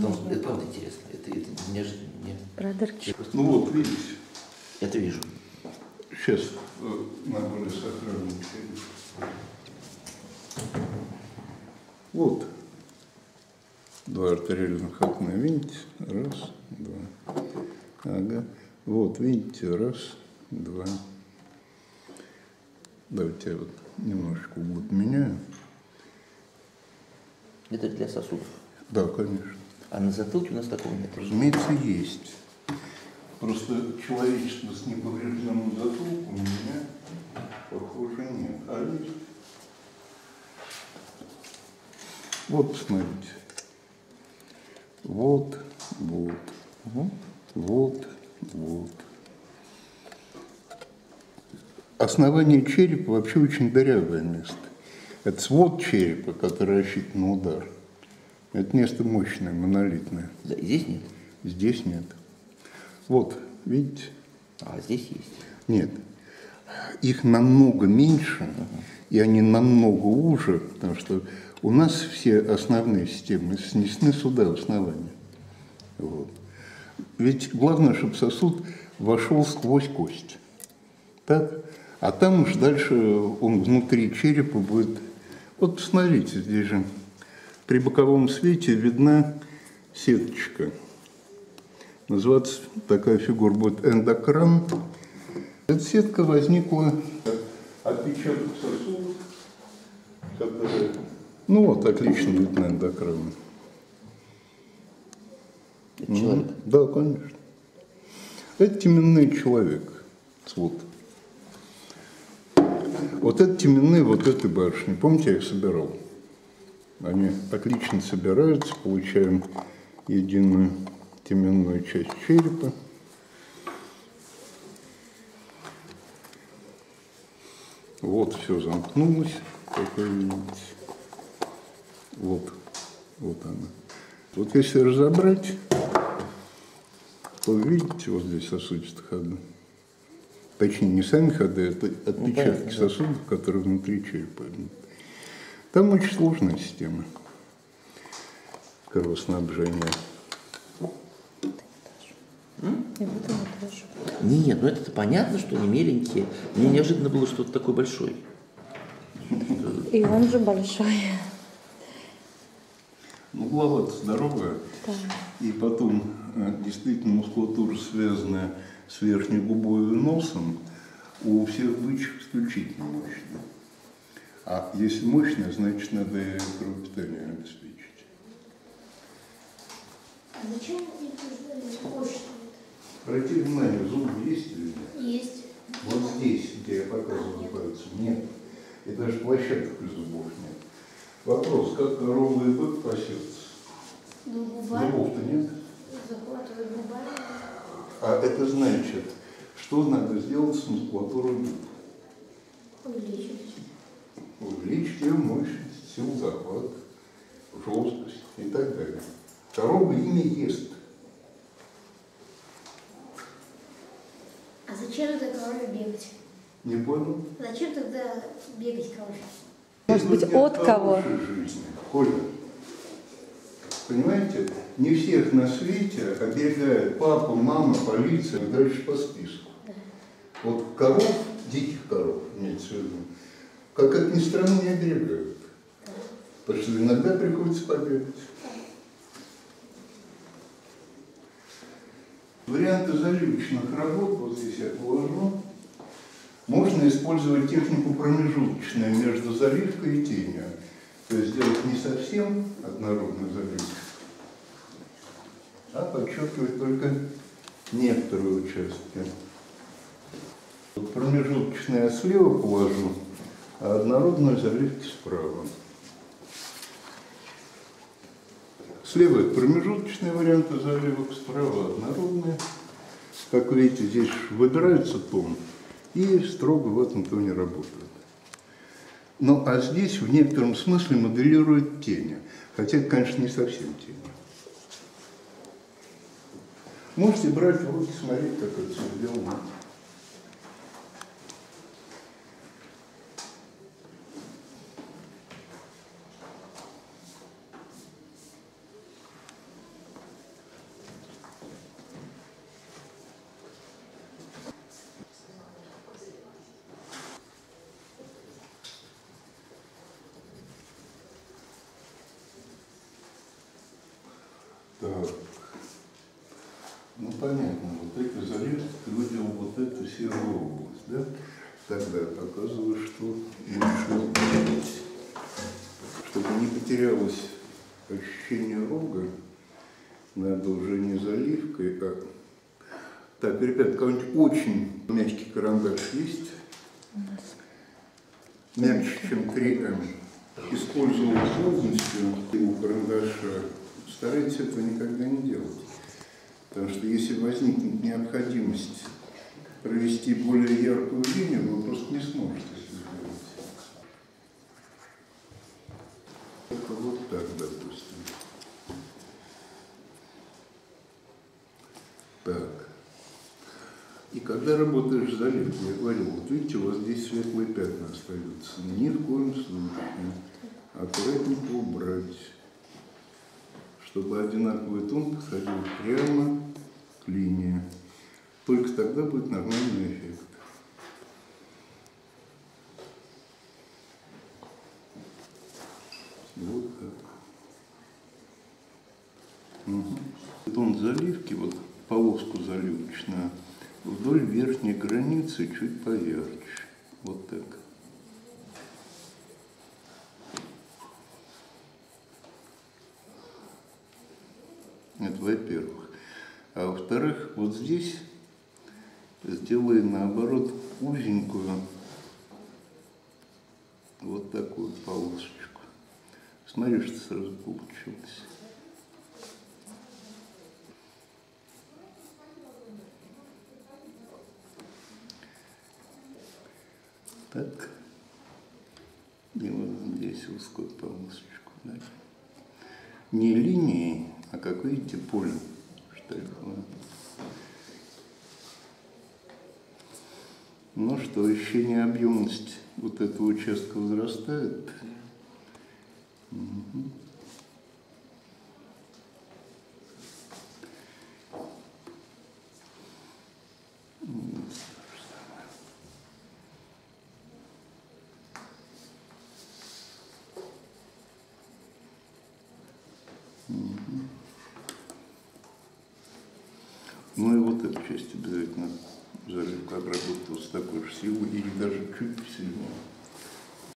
Потому что это правда интересно. Это не... Про дырки. Ну вот, видишь? Это вижу. Сейчас на более сохраненном. Вот. Два артериальных окна, видите? Раз, два. Ага. Вот, видите? Раз, два. Давайте я вот немножечко угол меняю. Это для сосудов? Да, конечно. А на затылке у нас такого нет? Разумеется, есть. Просто человечество с неповрежденным затылком у меня, похоже, нет. А есть? Вот, смотрите. Вот, вот, вот, вот, вот. Основание черепа вообще очень дырявое место. Это свод черепа, который рассчитан на удар. Это место мощное, монолитное. Да, здесь нет? Здесь нет. Вот, видите? А здесь есть? Нет. Их намного меньше, и они намного уже, потому что у нас все основные системы снесены сюда, в основание. Вот. Ведь главное, чтобы сосуд вошел сквозь кость. Так? А там уж дальше он внутри черепа будет... Вот посмотрите, здесь же при боковом свете видна сеточка. Называется такая фигура будет эндокран. Эта сетка возникла отпечаток сосудов, который... Ну вот, отлично видно эндокран. Это человек? Да, конечно. Это теменной человек. Вот. Вот это теменные, вот этой барышни. Помните, я их собирал? Они отлично собираются, получаем единую теменную часть черепа. Вот все замкнулось, как вы видите. Вот, вот она. Вот если разобрать, то видите, вот здесь сосудистые ходы. Точнее, не сами ходы, это отпечатки сосудов, которые внутри черепа. Там очень сложная система кровоснабжения. Нет, ну это понятно, что они меленькие. Мне неожиданно было, что это такой большой. И он же большой. Ну, голова здоровая. Да. И потом действительно мускулатура, связанная с верхней губой и носом, у всех бычек исключительно мощная. А если мощная, значит, надо и кровопитание обеспечить. А зачем кожу? Обратите внимание, зубы есть или нет? Есть. Вот здесь, где я показывал пальцем, нет. И даже площадок для зубов нет. Вопрос, как корова и бык пасется? Ну, губами. Зубов-то нет? Захватывает губами. А это значит, что надо сделать с мускулатурой губ? Увеличить. Увеличить ее мощность, силу захвата, жесткость и так далее. Корова ими ест. А зачем тогда корове бегать? Не понял? Зачем тогда бегать корове? Может быть, от кого? Коля, понимаете, не всех на свете оберегает папа, мама, полиция, и дальше по списку. Да. Вот коров, диких коров, имеется в виду, как это ни странно, не оберегают. Да. Потому что иногда приходится побегать. Да. Варианты заливочных работ, вот здесь я положу. Можно использовать технику промежуточную между заливкой и тенью. То есть делать не совсем однородную заливку, а подчеркивать только некоторые участки. Вот промежуточное слева положу, а однородную заливку справа. Слева это промежуточные варианты заливок, справа однородные. Как видите, здесь выбирается тон. И строго в этом тоне работают. Ну, а здесь в некотором смысле моделируют тени. Хотя это, конечно, не совсем тени. Можете брать в руки, смотреть, как это все сделано. Так. Ну понятно, вот эти залез людям вот эту серую область, да? Тогда показываю, что лучше делать. Чтобы не потерялось ощущение рога, надо уже не заливкой, а... Так, ребят, какой-нибудь очень мягкий карандаш есть? Мягче, чем 3М. Использовал полностью его карандаша. Старайтесь этого никогда не делать. Потому что если возникнет необходимость провести более яркую линию, вы просто не сможете это сделать. Только вот так, допустим. Так. И когда работаешь заливкой, я говорил, вот видите, у вас здесь светлые пятна остаются. Ни в коем случае. Аккуратненько убрать, чтобы одинаковый тон подходил прямо к линии. Только тогда будет нормальный эффект. Вот так. Угу. Тон заливки, вот полоску заливочную, вдоль верхней границы чуть поярче. Вот так. Это во-первых. А во-вторых, вот здесь сделаем наоборот узенькую вот такую полосочку. Смотри, что сразу получилось. Так, и вот здесь узкую полосочку, да. Не линии, а, как видите, полем штрихом. Ну что, ощущение объемности вот этого участка возрастает. Угу. Ну и вот эту часть обязательно заливка обработалась такой же силой или даже чуть сильнее.